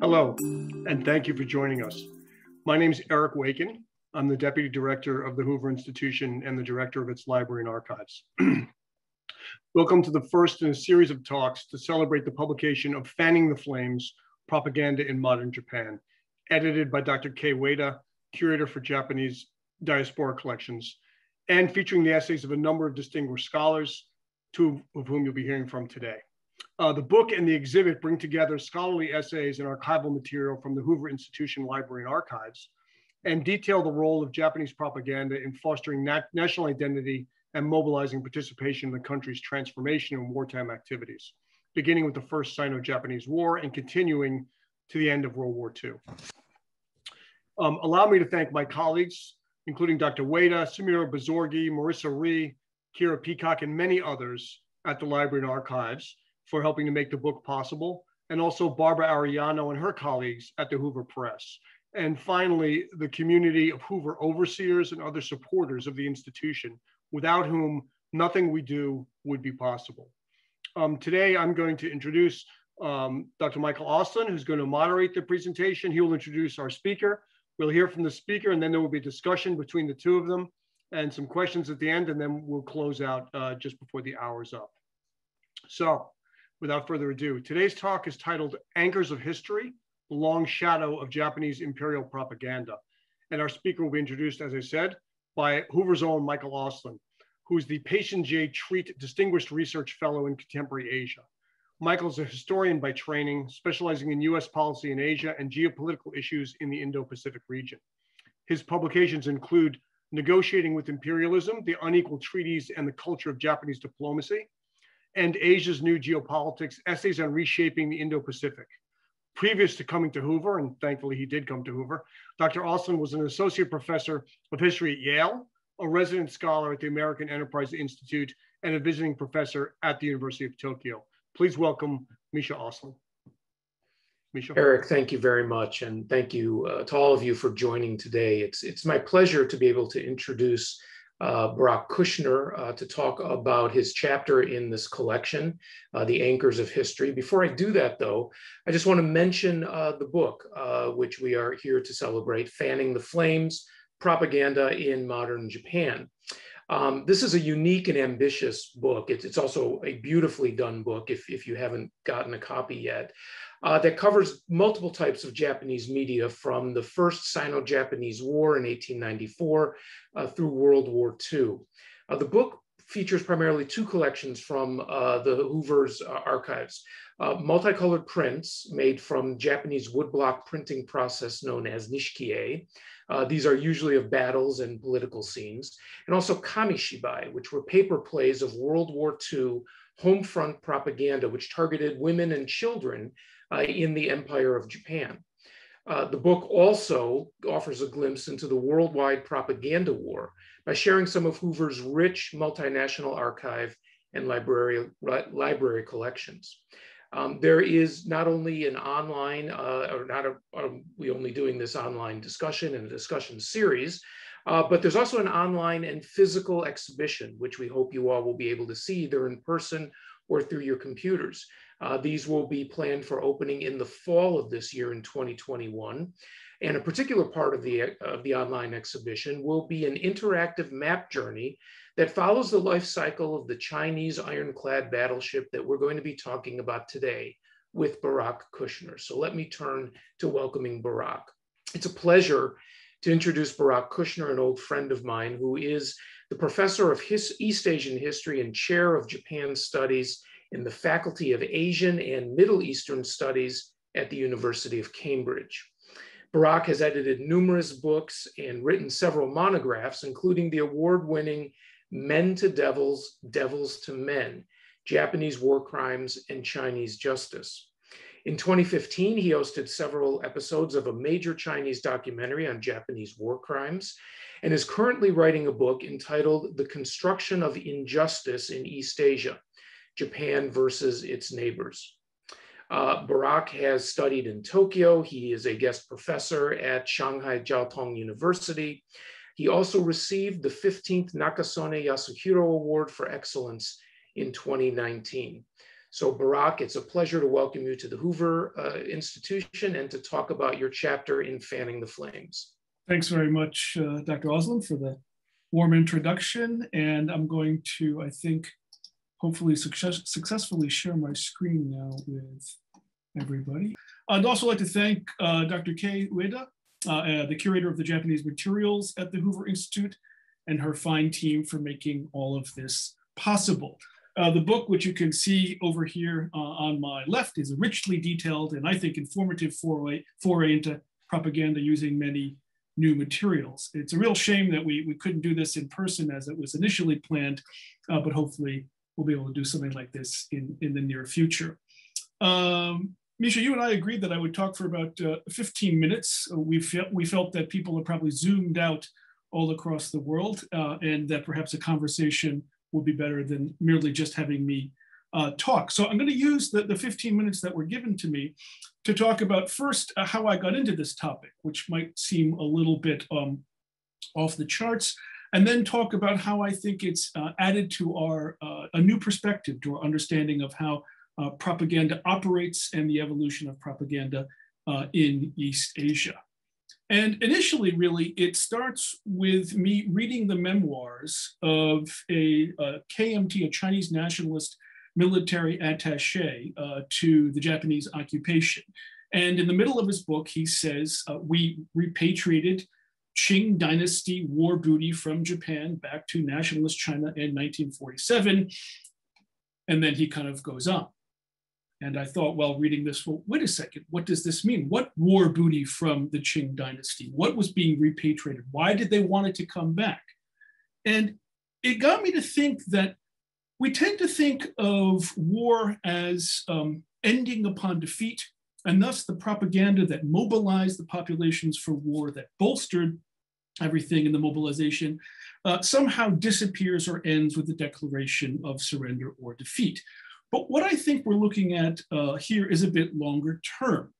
Hello, and thank you for joining us. My name is Eric Wakin. I'm the Deputy Director of the Hoover Institution and the Director of its Library and Archives. Welcome to the first in a series of talks to celebrate the publication of Fanning the Flames: Propaganda in Modern Japan, edited by Dr. Kay Ueda, Curator for Japanese Diaspora Collections, and featuring the essays of a number of distinguished scholars, two of whom you'll be hearing from today. The book and the exhibit bring together scholarly essays and archival material from the Hoover Institution Library and Archives and detail the role of Japanese propaganda in fostering national identity and mobilizing participation in the country's transformation and wartime activities, beginning with the First Sino-Japanese War and continuing to the end of World War II. Allow me to thank my colleagues, including Dr. Ueda, Samira Bazorgi, Marissa Rhee, Kira Peacock, and many others at the Library and Archives for helping to make the book possible, and also Barbara Arellano and her colleagues at the Hoover Press. And finally, the community of Hoover overseers and other supporters of the institution, without whom nothing we do would be possible. Today, I'm going to introduce Dr. Michael Auslin, who's going to moderate the presentation. He will introduce our speaker. We'll hear from the speaker, and then there will be discussion between the two of them and some questions at the end, and then we'll close out just before the hour's up. So, without further ado, today's talk is titled Anchors of History, The Long Shadow of Japanese Imperial Propaganda. And our speaker will be introduced, as I said, by Hoover's own Michael Auslin, who is the Payson J. Treat Distinguished Research Fellow in Contemporary Asia. Michael is a historian by training, specializing in US policy in Asia and geopolitical issues in the Indo-Pacific region. His publications include Negotiating with Imperialism, The Unequal Treaties and the Culture of Japanese Diplomacy, and Asia's New Geopolitics: Essays on Reshaping the Indo-Pacific. Previous to coming to Hoover, and thankfully he did come to Hoover, Dr. Auslin was an associate professor of history at Yale, a resident scholar at the American Enterprise Institute, and a visiting professor at the University of Tokyo. Please welcome Misha Auslin. Misha. Eric, thank you very much, and thank you to all of you for joining today. It's my pleasure to be able to introduce Barak Kushner to talk about his chapter in this collection, The Anchors of History. Before I do that, though, I just want to mention the book, which we are here to celebrate, Fanning the Flames: Propaganda in Modern Japan. This is a unique and ambitious book. It's also a beautifully done book, if you haven't gotten a copy yet, that covers multiple types of Japanese media from the First Sino-Japanese War in 1894 through World War II. The book features primarily two collections from the Hoover's archives, multicolored prints made from Japanese woodblock printing process known as Nishiki-e. These are usually of battles and political scenes, and also Kamishibai, which were paper plays of World War II home front propaganda, which targeted women and children in the Empire of Japan. The book also offers a glimpse into the worldwide propaganda war by sharing some of Hoover's rich multinational archive and library collections. There is not only an online, we only doing this online discussion and a discussion series, but there's also an online and physical exhibition, which we hope you all will be able to see either in person or through your computers. These will be planned for opening in the fall of this year in 2021. And a particular part of the online exhibition will be an interactive map journey that follows the life cycle of the Chinese ironclad battleship that we're going to be talking about today with Barak Kushner. So let me turn to welcoming Barak. It's a pleasure to introduce Barak Kushner, an old friend of mine, who is the professor of East Asian history and chair of Japan studies in the Faculty of Asian and Middle Eastern Studies at the University of Cambridge. Barak has edited numerous books and written several monographs, including the award-winning Men to Devils, Devils to Men: Japanese War Crimes and Chinese Justice. In 2015, he hosted several episodes of a major Chinese documentary on Japanese war crimes and is currently writing a book entitled The Construction of Injustice in East Asia: Japan versus Its Neighbors. Barak has studied in Tokyo. He is a guest professor at Shanghai Jiao Tong University. He also received the 15th Nakasone Yasuhiro Award for Excellence in 2019. So Barak, it's a pleasure to welcome you to the Hoover Institution and to talk about your chapter in Fanning the Flames. Thanks very much, Dr. Auslin, for the warm introduction. And I'm going to, I think, hopefully successfully share my screen now with everybody. I'd also like to thank Dr. Kay Ueda, the curator of the Japanese materials at the Hoover Institute, and her fine team for making all of this possible. The book, which you can see over here on my left, is a richly detailed and I think informative foray into propaganda using many new materials. It's a real shame that we couldn't do this in person as it was initially planned, but hopefully we'll be able to do something like this in the near future. Misha, you and I agreed that I would talk for about 15 minutes. We felt that people are probably zoomed out all across the world and that perhaps a conversation will be better than merely just having me talk. So I'm going to use the 15 minutes that were given to me to talk about first how I got into this topic, which might seem a little bit off the charts, and then talk about how I think it's added to our a new perspective to our understanding of how propaganda operates and the evolution of propaganda in East Asia. And initially, really, it starts with me reading the memoirs of a KMT, a Chinese nationalist military attaché to the Japanese occupation. And in the middle of his book, he says, we repatriated Qing Dynasty war booty from Japan back to nationalist China in 1947. And then he kind of goes on. And I thought, well, reading this, well, wait a second, what does this mean? What war booty from the Qing Dynasty? What was being repatriated? Why did they want it to come back? And it got me to think that we tend to think of war as ending upon defeat, and thus the propaganda that mobilized the populations for war, that bolstered everything in the mobilization, somehow disappears or ends with the declaration of surrender or defeat. But what I think we're looking at here is a bit longer term.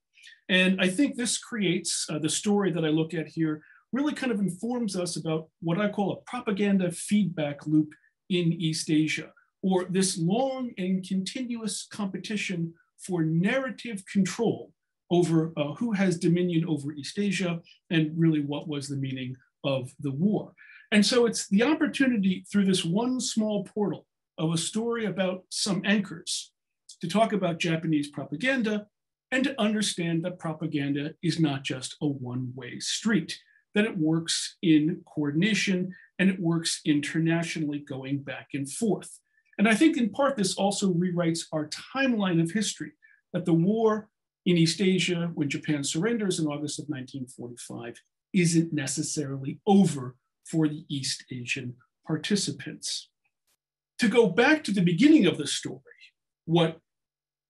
And I think this creates, the story that I look at here really kind of informs us about what I call a propaganda feedback loop in East Asia, or this long and continuous competition for narrative control over who has dominion over East Asia and really what was the meaning of the war. And so it's the opportunity through this one small portal of a story about some anchors to talk about Japanese propaganda and to understand that propaganda is not just a one-way street, that it works in coordination and it works internationally going back and forth. And I think in part, this also rewrites our timeline of history, that the war in East Asia, when Japan surrenders in August of 1945, isn't necessarily over for the East Asian participants. To go back to the beginning of the story, what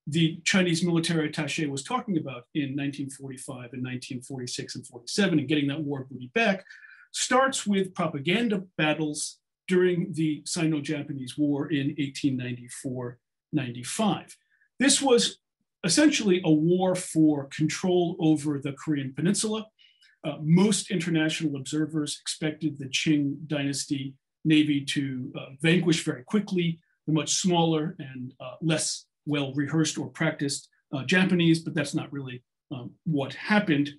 the Chinese military attaché was talking about in 1945 and 1946 and 47 and getting that war booty back starts with propaganda battles during the Sino-Japanese War in 1894-95. This was essentially a war for control over the Korean Peninsula. Most international observers expected the Qing Dynasty Navy to vanquish very quickly the much smaller and less well rehearsed or practiced Japanese, but that's not really what happened.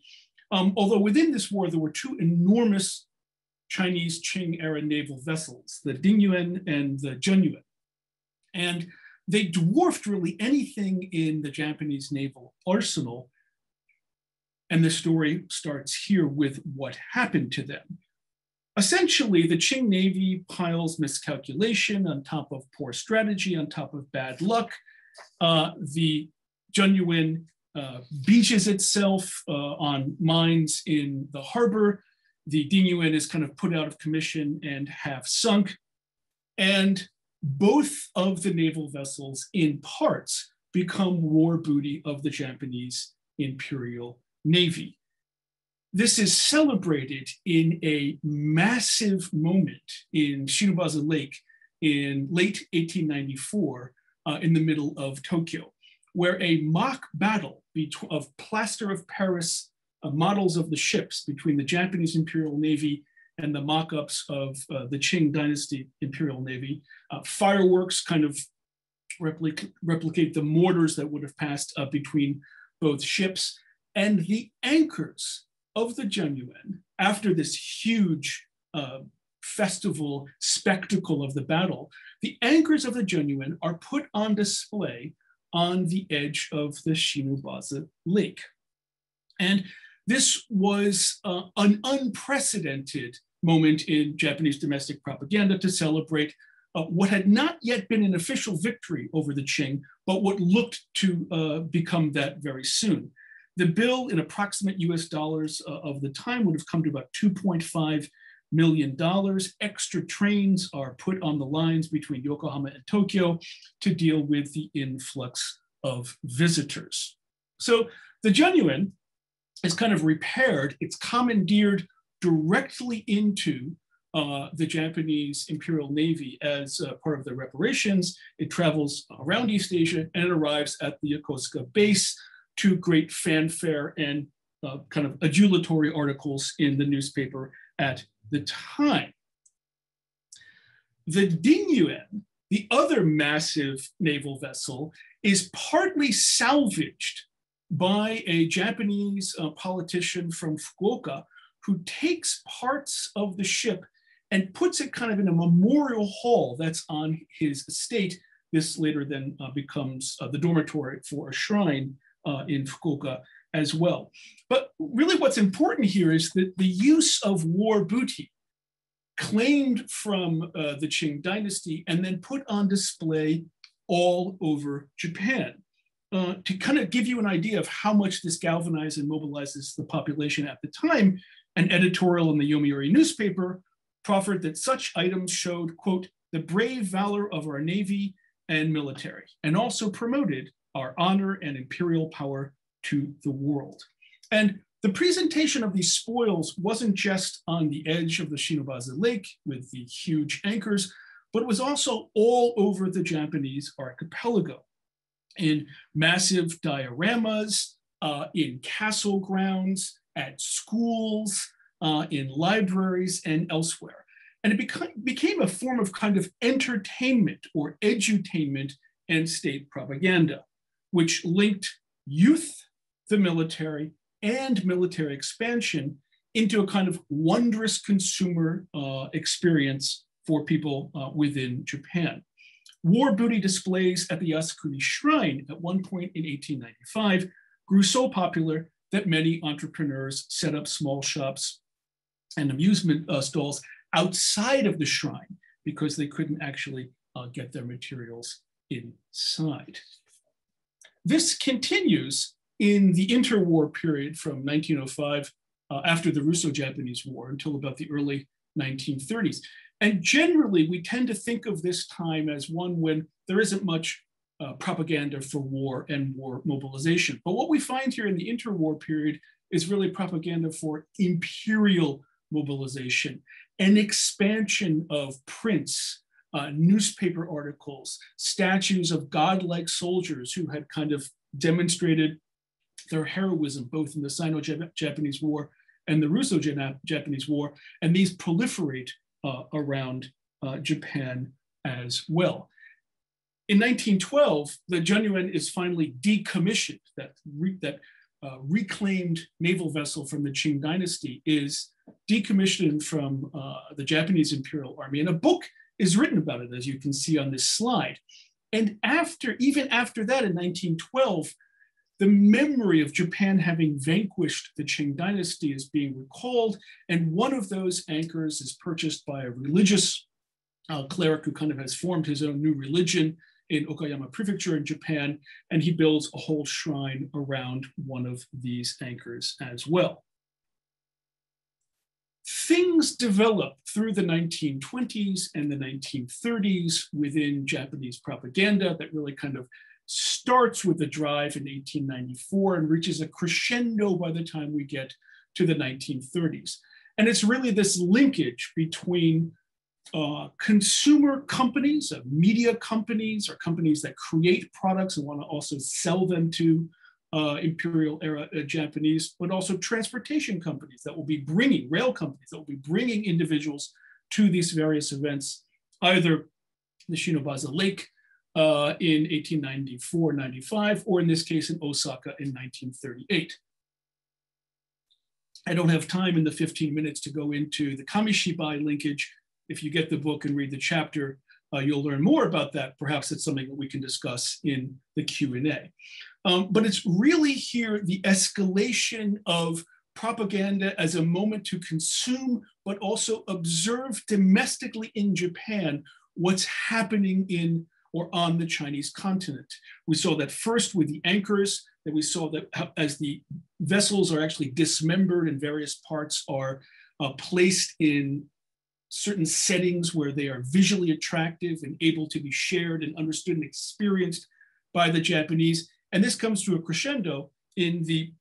Although within this war, there were two enormous Chinese Qing era naval vessels, the Dingyuan and the Jungyuan. And they dwarfed really anything in the Japanese naval arsenal. And the story starts here with what happened to them. Essentially, the Qing Navy piles miscalculation on top of poor strategy, on top of bad luck. The Jungyuan beaches itself on mines in the harbor. The Dingyuan is kind of put out of commission and half sunk. And both of the naval vessels, in parts, become war booty of the Japanese Imperial Navy. This is celebrated in a massive moment in Shinobazu Lake in late 1894 in the middle of Tokyo, where a mock battle of plaster of Paris models of the ships between the Japanese Imperial Navy and the mock-ups of the Qing Dynasty Imperial Navy, fireworks kind of replicate the mortars that would have passed between both ships, and the anchors of the Jungyuan after this huge festival spectacle of the battle. The anchors of the Jungyuan are put on display on the edge of the Shinobazu Lake. And this was an unprecedented moment in Japanese domestic propaganda to celebrate what had not yet been an official victory over the Qing, but what looked to become that very soon. The bill in approximate US dollars of the time would have come to about $2.5 million. Extra trains are put on the lines between Yokohama and Tokyo to deal with the influx of visitors. So the Jungyuan is kind of repaired, it's commandeered directly into the Japanese Imperial Navy as part of the reparations. It travels around East Asia and it arrives at the Yokosuka base to great fanfare and kind of adulatory articles in the newspaper at the time. The Dingyuan, the other massive naval vessel, is partly salvaged by a Japanese politician from Fukuoka who takes parts of the ship and puts it kind of in a memorial hall that's on his estate. This later then becomes the dormitory for a shrine in Fukuoka as well. But really what's important here is that the use of war booty claimed from the Qing Dynasty and then put on display all over Japan. To kind of give you an idea of how much this galvanizes and mobilizes the population at the time, an editorial in the Yomiuri newspaper proffered that such items showed, quote, the brave valor of our navy and military, and also promoted our honor and imperial power to the world. And the presentation of these spoils wasn't just on the edge of the Shinobazu Lake with the huge anchors, but it was also all over the Japanese archipelago, in massive dioramas, in castle grounds, at schools, in libraries, and elsewhere. And it became a form of kind of entertainment or edutainment and state propaganda, which linked youth, the military, and military expansion into a kind of wondrous consumer experience for people within Japan. War booty displays at the Yasukuni Shrine at one point in 1895 grew so popular that many entrepreneurs set up small shops and amusement stalls outside of the shrine because they couldn't actually get their materials inside. This continues in the interwar period from 1905 after the Russo-Japanese War until about the early 1930s. And generally, we tend to think of this time as one when there isn't much propaganda for war and war mobilization. But what we find here in the interwar period is really propaganda for imperial mobilization, an expansion of prints, newspaper articles, statues of godlike soldiers who had kind of demonstrated their heroism, both in the Sino-Japanese War and the Russo-Japanese War, and these proliferate around Japan as well. In 1912, the Jungyuan is finally decommissioned. That reclaimed naval vessel from the Qing Dynasty is decommissioned from the Japanese Imperial Army, and a book is written about it, as you can see on this slide. And even after that, in 1912, the memory of Japan having vanquished the Qing Dynasty is being recalled, and one of those anchors is purchased by a religious cleric who kind of has formed his own new religion in Okayama Prefecture in Japan, and he builds a whole shrine around one of these anchors as well. Things develop through the 1920s and the 1930s within Japanese propaganda that really kind of starts with the drive in 1894 and reaches a crescendo by the time we get to the 1930s. And it's really this linkage between consumer companies, media companies, or companies that create products and want to also sell them to imperial era Japanese, but also transportation companies that will be bringing, rail companies that will be bringing individuals to these various events, either the Shinobazu Lake, in 1894-95, or in this case in Osaka in 1938. I don't have time in the 15 minutes to go into the Kamishibai linkage. If you get the book and read the chapter, you'll learn more about that. Perhaps it's something that we can discuss in the Q&A. But it's really here the escalation of propaganda as a moment to consume, but also observe domestically in Japan what's happening in or on the Chinese continent. We saw that first with the anchors, that we saw that as the vessels are actually dismembered and various parts are placed in certain settings where they are visually attractive and able to be shared and understood and experienced by the Japanese. And this comes to a crescendo in the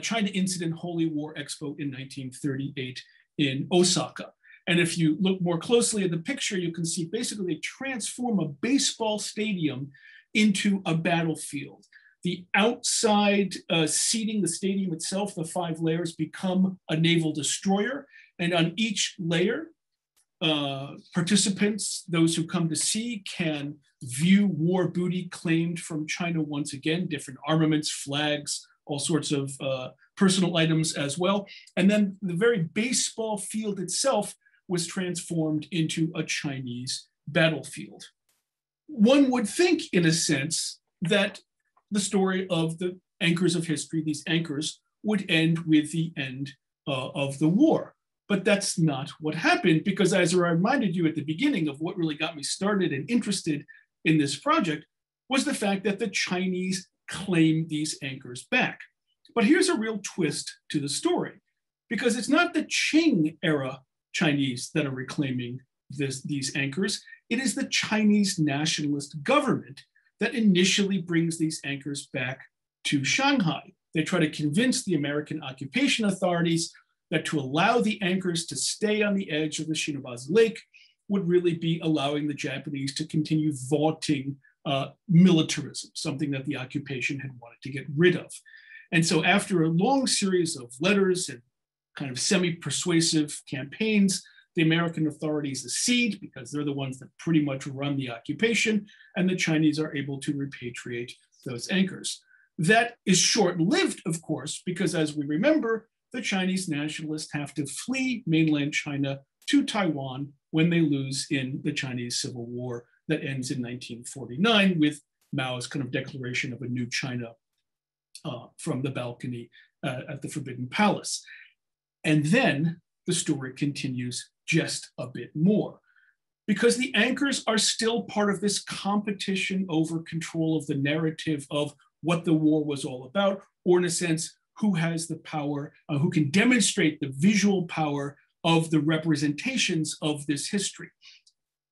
China Incident Holy War Expo in 1938 in Osaka. And if you look more closely at the picture, you can see basically they transform a baseball stadium into a battlefield. The outside seating, the stadium itself, the 5 layers become a naval destroyer. And on each layer, participants, those who come to see, can view war booty claimed from China once again, different armaments, flags, all sorts of personal items as well. And then the very baseball field itself was transformed into a Chinese battlefield. One would think, in a sense, that the story of the anchors of history, these anchors, would end with the end of the war. But that's not what happened, because as I reminded you at the beginning of what really got me started and interested in this project was the fact that the Chinese claimed these anchors back. But here's a real twist to the story, because it's not the Qing era Chinese that are reclaiming these anchors. It is the Chinese nationalist government that initially brings these anchors back to Shanghai. They try to convince the American occupation authorities that to allow the anchors to stay on the edge of the Shinobazu Lake would really be allowing the Japanese to continue vaunting militarism, something that the occupation had wanted to get rid of. And so after a long series of letters and kind of semi-persuasive campaigns, the American authorities accede because they're the ones that pretty much run the occupation, and the Chinese are able to repatriate those anchors. That is short-lived, of course, because as we remember, the Chinese nationalists have to flee mainland China to Taiwan when they lose in the Chinese Civil War that ends in 1949 with Mao's kind of declaration of a new China from the balcony at the Forbidden Palace. And then the story continues just a bit more, because the anchors are still part of this competition over control of the narrative of what the war was all about, or in a sense, who has the power, who can demonstrate the visual power of the representations of this history.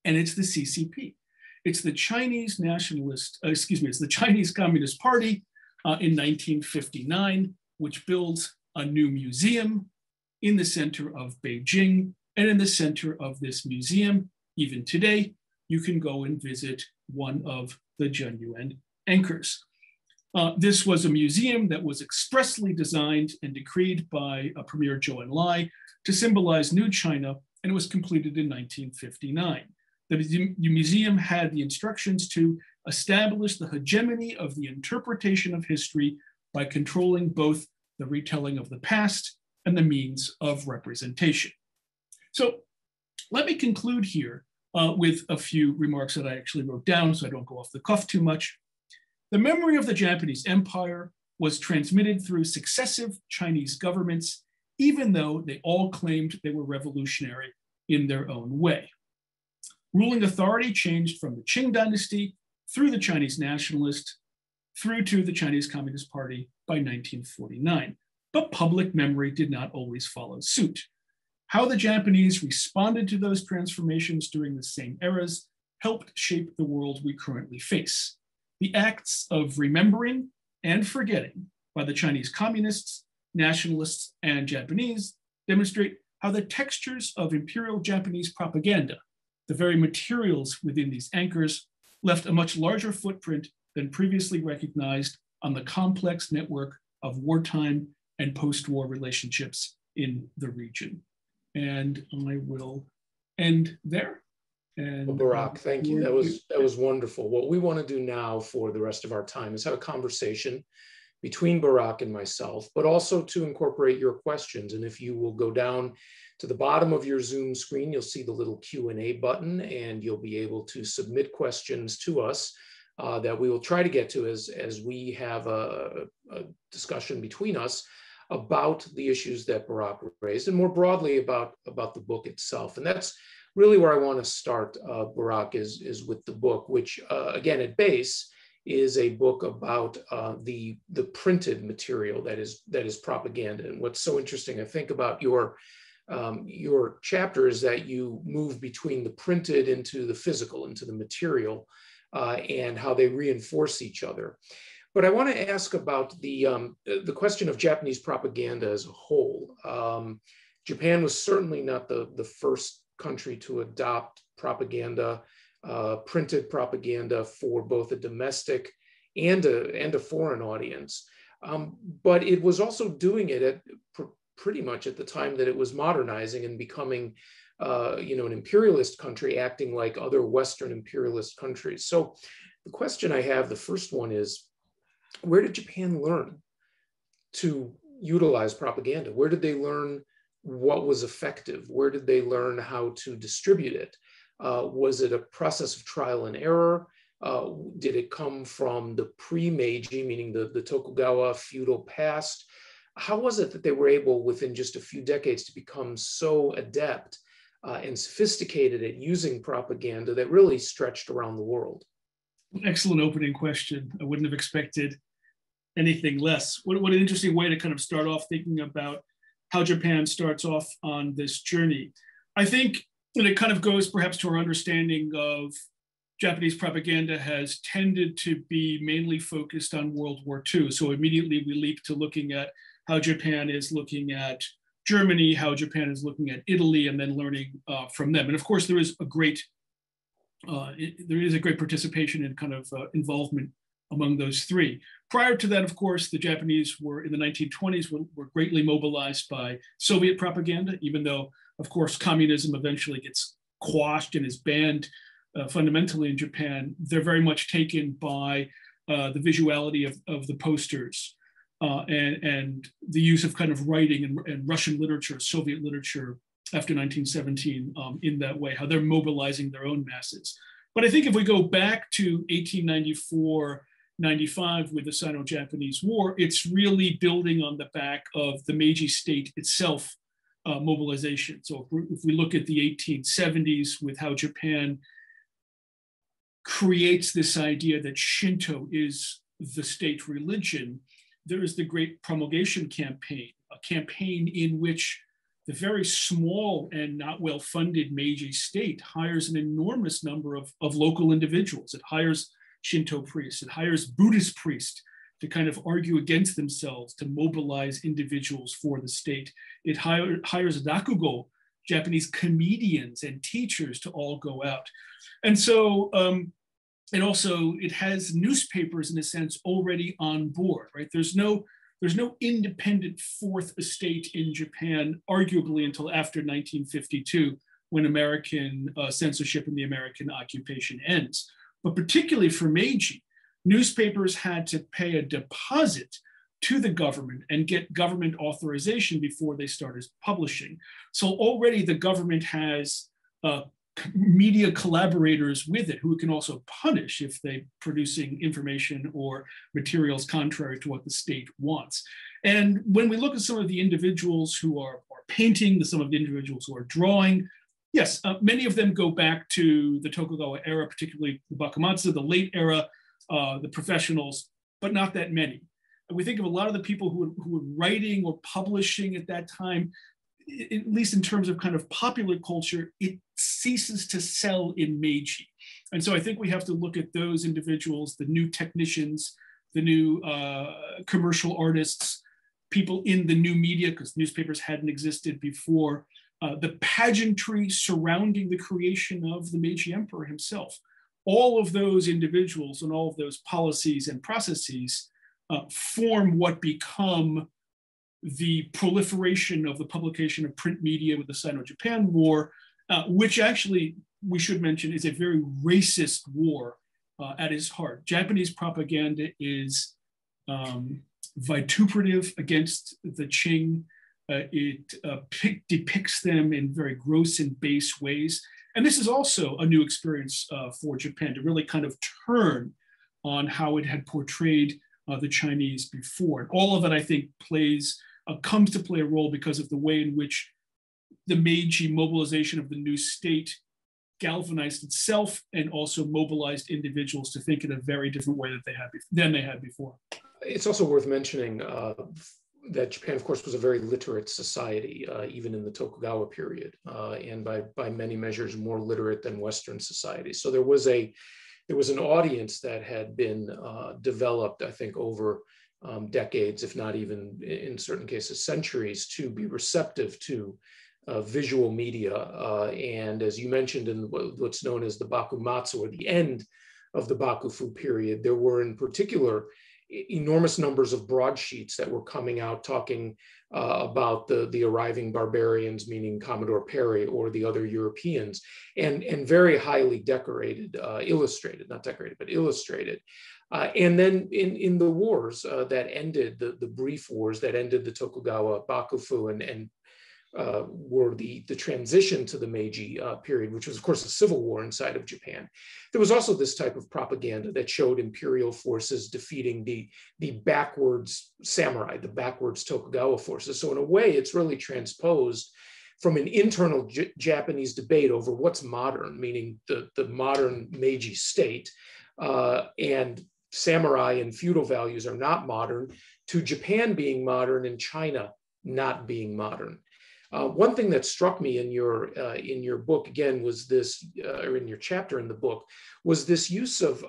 And it's the CCP. It's the Chinese nationalist, it's the Chinese Communist Party in 1959, which builds a new museum in the center of Beijing. And in the center of this museum, even today, you can go and visit one of the Jungyuan anchors. This was a museum that was expressly designed and decreed by Premier Zhou Enlai to symbolize New China, and it was completed in 1959. The museum had the instructions to establish the hegemony of the interpretation of history by controlling both the retelling of the past and the means of representation. So let me conclude here with a few remarks that I actually wrote down so I don't go off the cuff too much. The memory of the Japanese Empire was transmitted through successive Chinese governments, even though they all claimed they were revolutionary in their own way. Ruling authority changed from the Qing Dynasty through the Chinese Nationalists through to the Chinese Communist Party by 1949, but public memory did not always follow suit. How the Japanese responded to those transformations during the same eras helped shape the world we currently face. The acts of remembering and forgetting by the Chinese communists, nationalists, and Japanese demonstrate how the textures of imperial Japanese propaganda, the very materials within these anchors, left a much larger footprint than previously recognized on the complex network of wartime and post-war relationships in the region. And I will end there. And Barak, thank you. That was wonderful. What we want to do now for the rest of our time is have a conversation between Barak and myself, but also to incorporate your questions. And if you will go down to the bottom of your Zoom screen, you'll see the little Q&A button, and you'll be able to submit questions to us that we will try to get to as we have a discussion between us about the issues that Barak raised, and more broadly about the book itself. And that's really where I want to start, Barak, is with the book, which again, at base, is a book about the printed material that is propaganda. And what's so interesting, I think, about your chapter is that you move between the printed into the physical, into the material, and how they reinforce each other. But I want to ask about the question of Japanese propaganda as a whole. Japan was certainly not the first country to adopt propaganda. Printed propaganda for both a domestic and a foreign audience. But it was also doing it at pretty much at the time that it was modernizing and becoming an imperialist country, acting like other Western imperialist countries. So the question I have, the first one, is where did Japan learn to utilize propaganda? Where did they learn what was effective? Where did they learn how to distribute it? Was it a process of trial and error? Did it come from the pre-Meiji, meaning the Tokugawa feudal past? How was it that they were able, within just a few decades, to become so adept and sophisticated at using propaganda that really stretched around the world? Excellent opening question. I wouldn't have expected anything less. What an interesting way to kind of start off thinking about how Japan starts off on this journey. I think and it kind of goes perhaps to our understanding of Japanese propaganda has tended to be mainly focused on World War II. So immediately we leap to looking at how Japan is looking at Germany, how Japan is looking at Italy, and then learning from them. And of course, there is a great participation and kind of involvement among those three. Prior to that, of course, the Japanese were in the 1920s were greatly mobilized by Soviet propaganda, even though, of course, communism eventually gets quashed and is banned fundamentally in Japan. They're very much taken by the visuality of the posters and the use of kind of writing and Russian literature, Soviet literature after 1917 in that way, how they're mobilizing their own masses. But I think if we go back to 1894, 95 with the Sino-Japanese War, it's really building on the back of the Meiji state itself. Mobilization. So if we look at the 1870s with how Japan creates this idea that Shinto is the state religion, there is the Great Promulgation Campaign, a campaign in which the very small and not well-funded Meiji state hires an enormous number of local individuals. It hires Shinto priests, it hires Buddhist priests, to kind of argue against themselves, to mobilize individuals for the state. It hires Rakugo, Japanese comedians and teachers to all go out. And so it has newspapers in a sense already on board, right? There's no independent fourth estate in Japan, arguably until after 1952, when American censorship and the American occupation ends. But particularly for Meiji, newspapers had to pay a deposit to the government and get government authorization before they started publishing. So already the government has media collaborators with it who it can also punish if they're producing information or materials contrary to what the state wants. And when we look at some of the individuals who are painting, some of the individuals who are drawing, yes, many of them go back to the Tokugawa era, particularly the Bakumatsu, the late era, the professionals, but not that many. And we think of a lot of the people who were writing or publishing at that time, at least in terms of kind of popular culture, it ceases to sell in Meiji. And so I think we have to look at those individuals, the new technicians, the new commercial artists, people in the new media, because newspapers hadn't existed before, the pageantry surrounding the creation of the Meiji Emperor himself. All of those individuals and all of those policies and processes form what become the proliferation of the publication of print media with the Sino-Japan War, which actually we should mention, is a very racist war at its heart. Japanese propaganda is vituperative against the Qing. It depicts them in very gross and base ways. And this is also a new experience for Japan to really kind of turn on how it had portrayed the Chinese before. And all of it, I think, comes to play a role because of the way in which the Meiji mobilization of the new state galvanized itself and also mobilized individuals to think in a very different way than they had before. It's also worth mentioning that Japan, of course, was a very literate society, even in the Tokugawa period, and by many measures more literate than Western society. So there was an audience that had been developed, I think, over decades, if not even in certain cases centuries, to be receptive to visual media. And as you mentioned, in what's known as the Bakumatsu, or the end of the Bakufu period, there were in particular enormous numbers of broadsheets that were coming out talking about the arriving barbarians, meaning Commodore Perry or the other Europeans, and very highly decorated, illustrated, not decorated, but illustrated. And then in the wars that ended, the brief wars that ended the Tokugawa Bakufu and were the transition to the Meiji period, which was, of course, a civil war inside of Japan. There was also this type of propaganda that showed imperial forces defeating the backwards samurai, the backwards Tokugawa forces. So in a way, it's really transposed from an internal Japanese debate over what's modern, meaning the modern Meiji state, and samurai and feudal values are not modern, to Japan being modern and China not being modern. One thing that struck me in your book again was this, or in your chapter in the book, was this use of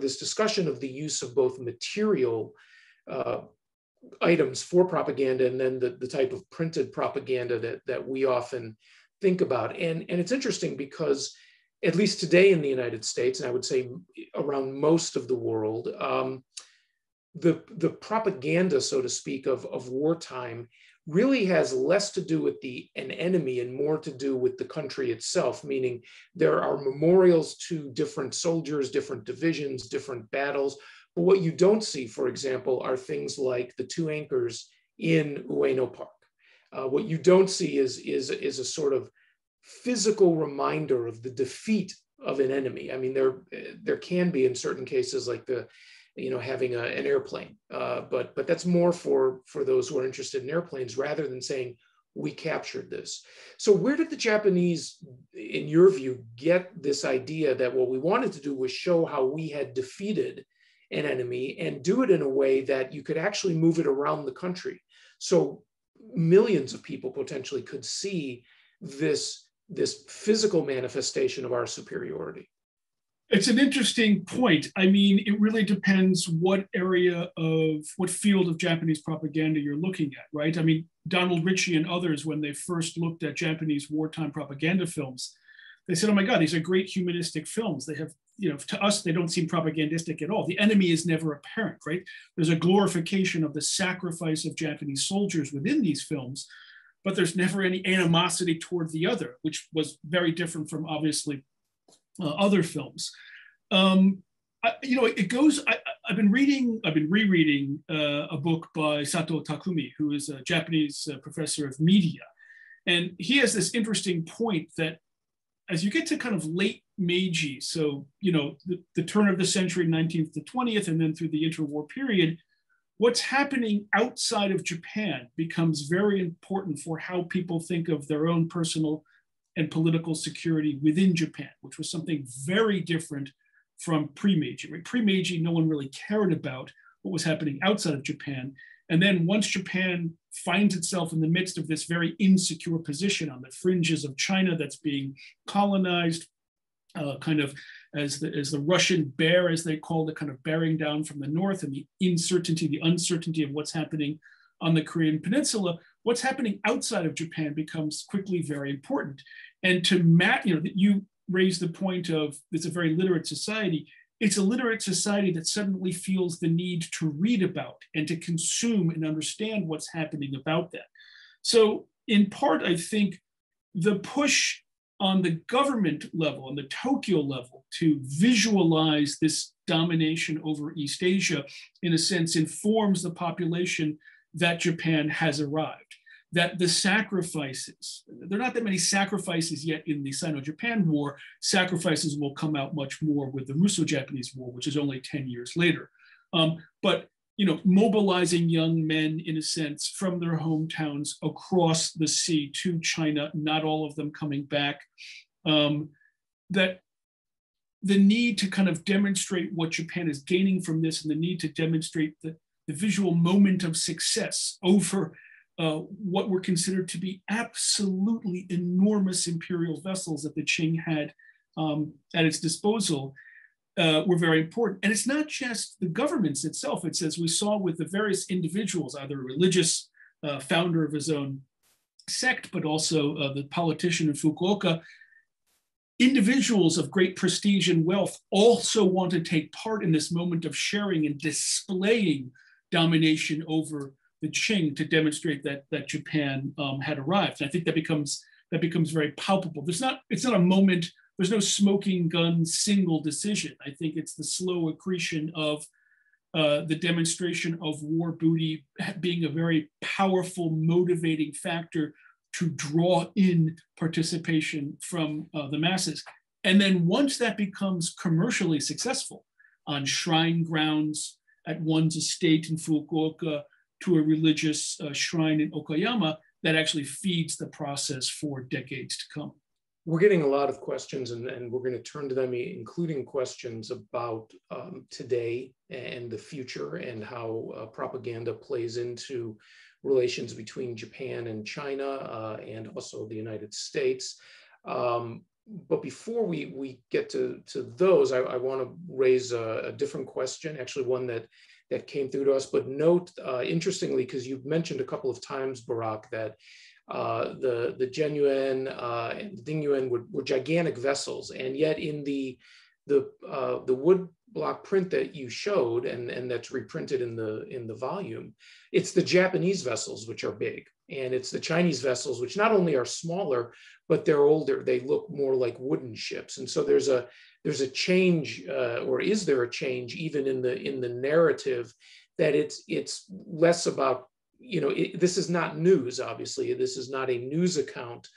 this discussion of the use of both material items for propaganda and then the type of printed propaganda that we often think about. And it's interesting because at least today in the United States, and I would say around most of the world, the propaganda, so to speak, of wartime really has less to do with an enemy and more to do with the country itself, meaning there are memorials to different soldiers, different divisions, different battles. But what you don't see, for example, are things like the two anchors in Ueno Park. What you don't see is a sort of physical reminder of the defeat of an enemy. I mean, there can be in certain cases like having an airplane, but that's more for those who are interested in airplanes rather than saying, we captured this. So where did the Japanese, in your view, get this idea that what we wanted to do was show how we had defeated an enemy and do it in a way that you could actually move it around the country? So millions of people potentially could see this physical manifestation of our superiority. It's an interesting point. I mean, it really depends what field of Japanese propaganda you're looking at, right? I mean, Donald Ritchie and others, when they first looked at Japanese wartime propaganda films, they said, oh my God, these are great humanistic films. They have, to us, they don't seem propagandistic at all. The enemy is never apparent, right? There's a glorification of the sacrifice of Japanese soldiers within these films, but there's never any animosity toward the other, which was very different from obviously other films. I've been rereading a book by Sato Takumi, who is a Japanese professor of media. And he has this interesting point that as you get to kind of late Meiji, so, the turn of the century, 19th to 20th, and then through the interwar period, what's happening outside of Japan becomes very important for how people think of their own personal and political security within Japan, which was something very different from pre-Meiji. Right? Pre-Meiji, no one really cared about what was happening outside of Japan. And then once Japan finds itself in the midst of this very insecure position on the fringes of China that's being colonized, kind of as the Russian bear, as they called it, kind of bearing down from the north, and the uncertainty of what's happening on the Korean Peninsula, what's happening outside of Japan becomes quickly very important. And to Matt, you raise the point of it's a very literate society. It's a literate society that suddenly feels the need to read about and to consume and understand what's happening about that. So in part, I think the push on the government level, on the Tokyo level, to visualize this domination over East Asia, in a sense, informs the population that Japan has arrived, that the sacrifices, there are not that many sacrifices yet in the Sino-Japan War, sacrifices will come out much more with the Russo-Japanese War, which is only 10 years later. But you know, mobilizing young men, in a sense, from their hometowns across the sea to China, not all of them coming back, that the need to kind of demonstrate what Japan is gaining from this, and the need to demonstrate the visual moment of success over what were considered to be absolutely enormous imperial vessels that the Qing had at its disposal, were very important. And it's not just the governments itself. It's, as we saw with the various individuals, either a religious founder of his own sect, but also the politician in Fukuoka, individuals of great prestige and wealth also want to take part in this moment of sharing and displaying domination over the Qing to demonstrate that, Japan had arrived. And I think that becomes very palpable. There's not, it's not a moment. There's no smoking gun single decision. I think it's the slow accretion of the demonstration of war booty being a very powerful motivating factor to draw in participation from the masses. And then once that becomes commercially successful on shrine grounds, at one's estate in Fukuoka, to a religious shrine in Okayama, that actually feeds the process for decades to come. We're getting a lot of questions, and we're going to turn to them, including questions about today and the future, and how propaganda plays into relations between Japan and China and also the United States. But before we get to those, I want to raise a different question, actually one that came through to us. But note, interestingly, because you've mentioned a couple of times, Barak, that the Jungyuan and the Dingyuan were gigantic vessels, and yet in the wood block print that you showed and that's reprinted in the volume, it's the Japanese vessels which are big, and it's the Chinese vessels which not only are smaller but they're older. They look more like wooden ships, and so there's a change, or is there a change even in the narrative, that it's less about, you know, this is not news, obviously. This is not a news account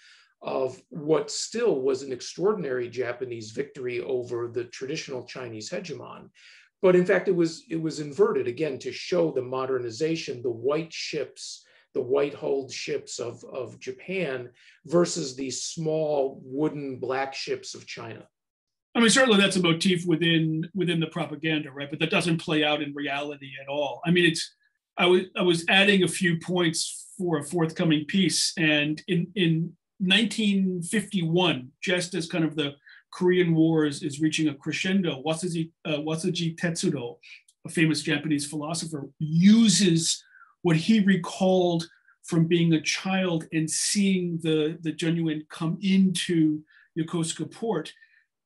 of what still was an extraordinary Japanese victory over the traditional Chinese hegemon. But in fact, it was inverted, again, to show the modernization, the white ships, the white-hulled ships of Japan versus the small wooden black ships of China. I mean, certainly that's a motif within the propaganda, right? But that doesn't play out in reality at all. I mean, I was adding a few points for a forthcoming piece, and in 1951, just as kind of the Korean War is reaching a crescendo, Watsuji Tetsudo, a famous Japanese philosopher, uses what he recalled from being a child and seeing the Jungyuan come into Yokosuka port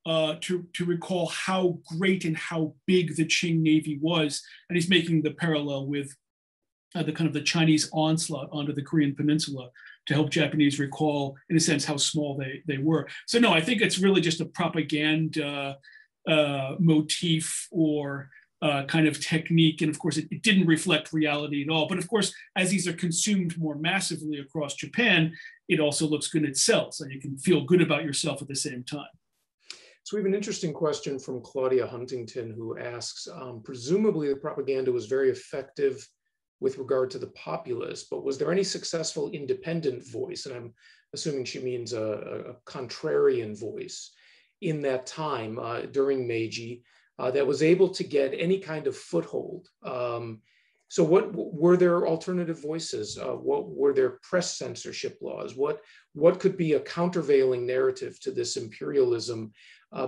to recall how great and how big the Qing Navy was. And he's making the parallel with the Chinese onslaught onto the Korean peninsula to help Japanese recall, in a sense, how small they were. So no, I think it's really just a propaganda motif or kind of technique. And of course, it didn't reflect reality at all. But of course, as these are consumed more massively across Japan, it also looks good in itself. So you can feel good about yourself at the same time. So we have an interesting question from Claudia Huntington, who asks, presumably the propaganda was very effective with regard to the populace, but was there any successful independent voice? And I'm assuming she means a contrarian voice in that time during Meiji that was able to get any kind of foothold. So what were there alternative voices? What were there press censorship laws? What could be a countervailing narrative to this imperialism?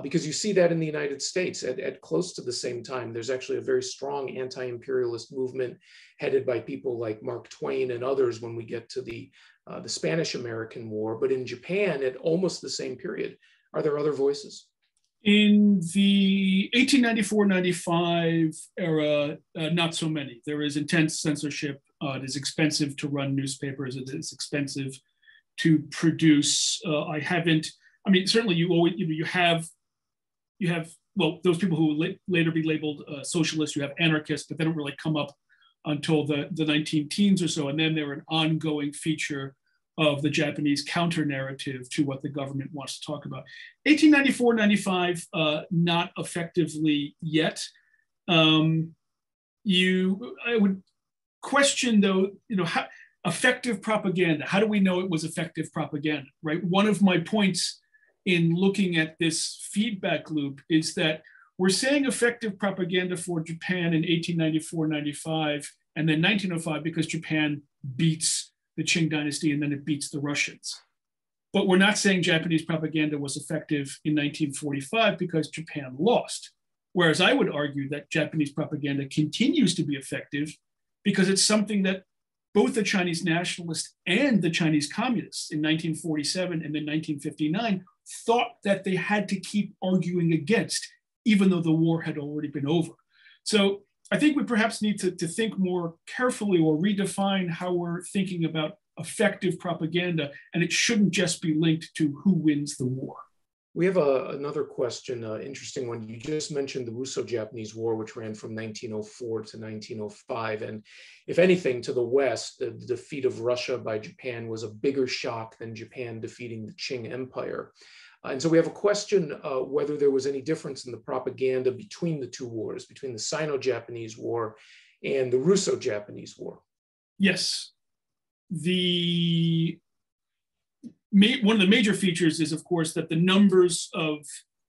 Because you see that in the United States at close to the same time. There's actually a very strong anti-imperialist movement headed by people like Mark Twain and others when we get to the Spanish-American War. But in Japan, at almost the same period, are there other voices? In the 1894-95 era, not so many. There is intense censorship. It is expensive to run newspapers. It is expensive to produce. I haven't I mean, certainly you always, you have well, those people who later be labeled socialists, you have anarchists, but they don't really come up until the 1910s or so. And then they're an ongoing feature of the Japanese counter narrative to what the government wants to talk about. 1894-95, not effectively yet. I would question though, how effective propaganda, how do we know it was effective propaganda, right? One of my points in looking at this feedback loop is that we're saying effective propaganda for Japan in 1894-95 and then 1905 because Japan beats the Qing Dynasty and then it beats the Russians. But we're not saying Japanese propaganda was effective in 1945 because Japan lost. Whereas I would argue that Japanese propaganda continues to be effective because it's something that both the Chinese nationalists and the Chinese communists in 1947 and then 1959 thought that they had to keep arguing against, even though the war had already been over. So I think we perhaps need to think more carefully or redefine how we're thinking about effective propaganda, and it shouldn't just be linked to who wins the war. We have another question, interesting one. You just mentioned the Russo-Japanese War, which ran from 1904 to 1905. And if anything, to the West, the defeat of Russia by Japan was a bigger shock than Japan defeating the Qing Empire. And so we have a question whether there was any difference in the propaganda between the two wars, between the Sino-Japanese War and the Russo-Japanese War. Yes. One of the major features is, of course, that the numbers of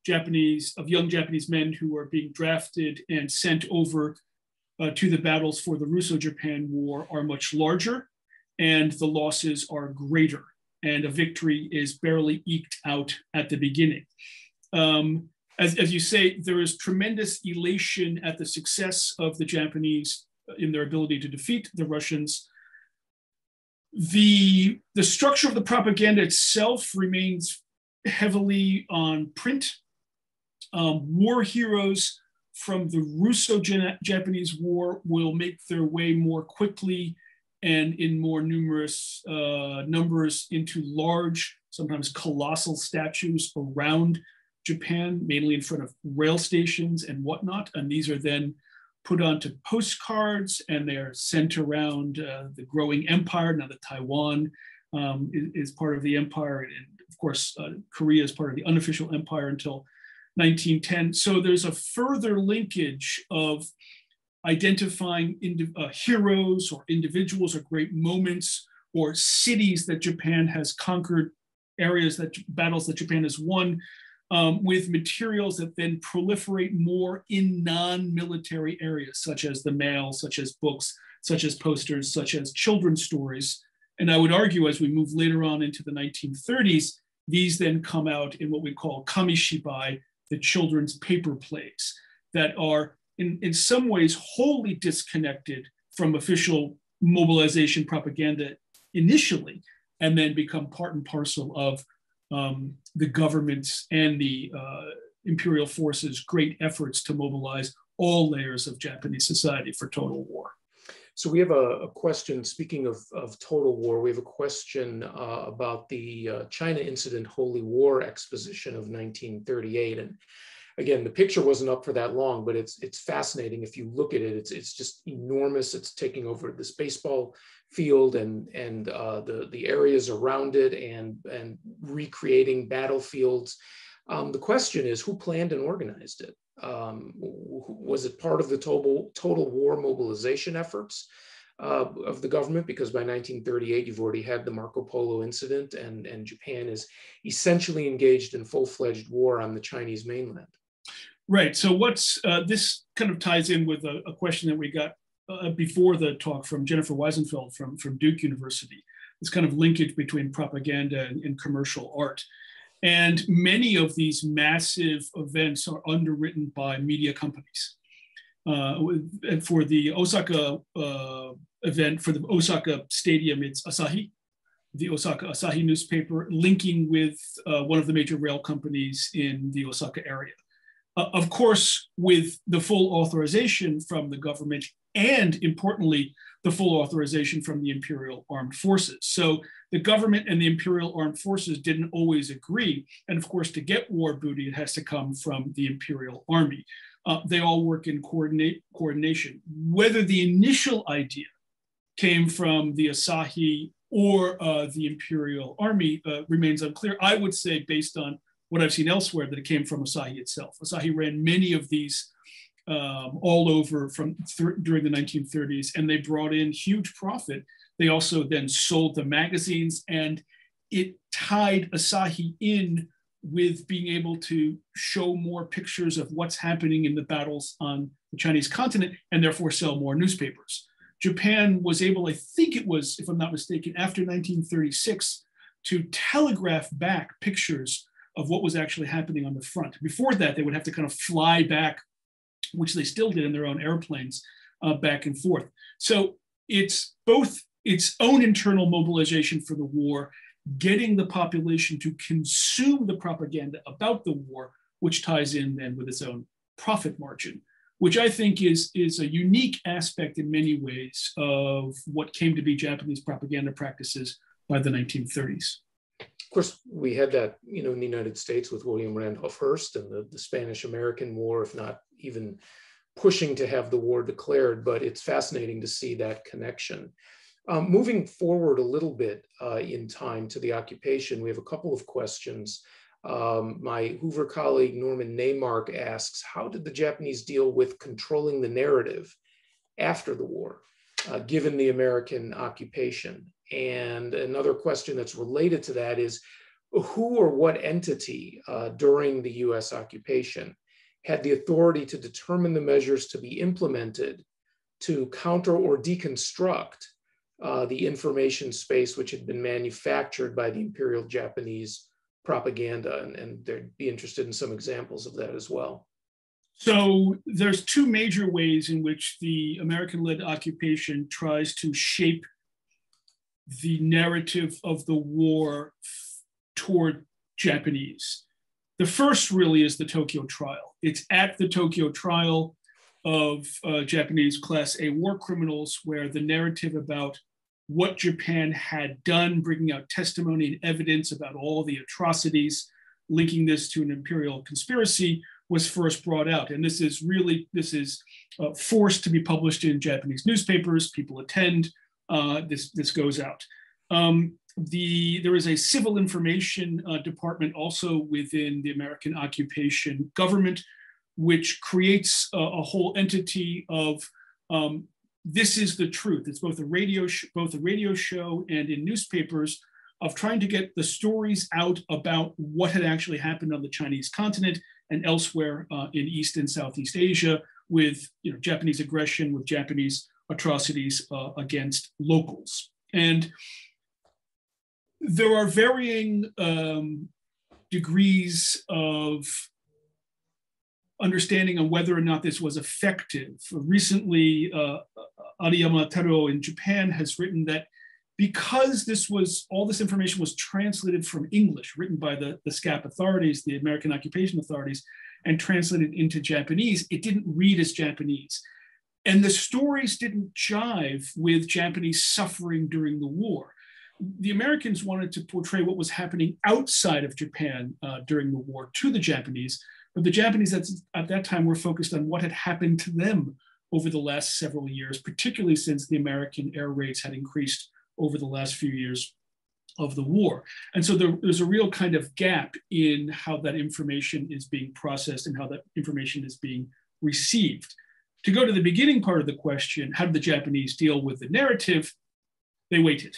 young Japanese men who are being drafted and sent over to the battles for the Russo-Japan War are much larger, and the losses are greater, and a victory is barely eked out at the beginning. As you say, there is tremendous elation at the success of the Japanese in their ability to defeat the Russians. The structure of the propaganda itself remains heavily on print. War heroes from the Russo-Japanese War will make their way more quickly and in more numerous numbers into large, sometimes colossal statues around Japan, mainly in front of rail stations and whatnot. And these are then put onto postcards and they are sent around the growing empire. Now that Taiwan is part of the empire, and of course, Korea is part of the unofficial empire until 1910. So there's a further linkage of identifying heroes or individuals or great moments or cities that Japan has conquered, battles that Japan has won, with materials that then proliferate more in non-military areas, such as the mail, such as books, such as posters, such as children's stories. And I would argue as we move later on into the 1930s, these then come out in what we call Kamishibai, the children's paper plays that are in some ways wholly disconnected from official mobilization propaganda initially, and then become part and parcel of the government's and the imperial forces' great efforts to mobilize all layers of Japanese society for total war. So we have a question, speaking of total war, we have a question about the China Incident Holy War Exposition of 1938. And again, the picture wasn't up for that long, but it's fascinating. If you look at it, it's just enormous. It's taking over this baseball field and the areas around it and recreating battlefields. The question is, who planned and organized it? Was it part of the total war mobilization efforts of the government? Because by 1938, you've already had the Marco Polo incident, and Japan is essentially engaged in full-fledged war on the Chinese mainland. Right. So this kind of ties in with a question that we got before the talk from Jennifer Weisenfeld from Duke University. This kind of linkage between propaganda and commercial art. And many of these massive events are underwritten by media companies. And for the Osaka event, for the Osaka stadium, it's Asahi, the Osaka Asahi newspaper, linking with one of the major rail companies in the Osaka area. Of course, with the full authorization from the government and, importantly, the full authorization from the Imperial Armed Forces. So the government and the Imperial Armed Forces didn't always agree. And of course, to get war booty, it has to come from the Imperial Army. They all work in coordination. Whether the initial idea came from the Asahi or the Imperial Army remains unclear. I would say, based on what I've seen elsewhere, that it came from Asahi itself. Asahi ran many of these all over from during the 1930s, and they brought in huge profit. They also then sold the magazines, and it tied Asahi in with being able to show more pictures of what's happening in the battles on the Chinese continent, and therefore sell more newspapers. Japan was able, I think it was, if I'm not mistaken, after 1936, to telegraph back pictures of what was actually happening on the front. Before that, they would have to kind of fly back, which they still did in their own airplanes, back and forth. So it's both its own internal mobilization for the war, getting the population to consume the propaganda about the war, which ties in then with its own profit margin, which I think is a unique aspect in many ways of what came to be Japanese propaganda practices by the 1930s. Of course, we had that, you know, in the United States with William Randolph Hearst and the Spanish-American War, if not even pushing to have the war declared, but it's fascinating to see that connection. Moving forward a little bit in time to the occupation, we have a couple of questions. My Hoover colleague, Norman Neymark, asks, how did the Japanese deal with controlling the narrative after the war, given the American occupation? And another question that's related to that is, who or what entity during the US occupation had the authority to determine the measures to be implemented to counter or deconstruct the information space which had been manufactured by the Imperial Japanese propaganda? And they'd be interested in some examples of that as well. So there's two major ways in which the American-led occupation tries to shape the narrative of the war toward Japanese. The first really is the Tokyo trial. It's at the Tokyo trial of Japanese Class A war criminals where the narrative about what Japan had done, bringing out testimony and evidence about all the atrocities, linking this to an imperial conspiracy, was first brought out. And this is really, this is forced to be published in Japanese newspapers. People attend. This goes out. There is a civil information department also within the American occupation government, which creates a whole entity of this is the truth. It's both a radio show and in newspapers of trying to get the stories out about what had actually happened on the Chinese continent and elsewhere in East and Southeast Asia with, you know, Japanese aggression, with Japanese atrocities against locals. And there are varying degrees of understanding on whether or not this was effective. Recently, Ariyama Taro in Japan has written that because this was, all this information was translated from English, written by the SCAP authorities, the American occupation authorities, and translated into Japanese, it didn't read as Japanese. And the stories didn't jive with Japanese suffering during the war. The Americans wanted to portray what was happening outside of Japan during the war to the Japanese, but the Japanese at that time were focused on what had happened to them over the last several years, particularly since the American air raids had increased over the last few years of the war. And so there's a real kind of gap in how that information is being processed and how that information is being received. To go to the beginning part of the question, how did the Japanese deal with the narrative? They waited.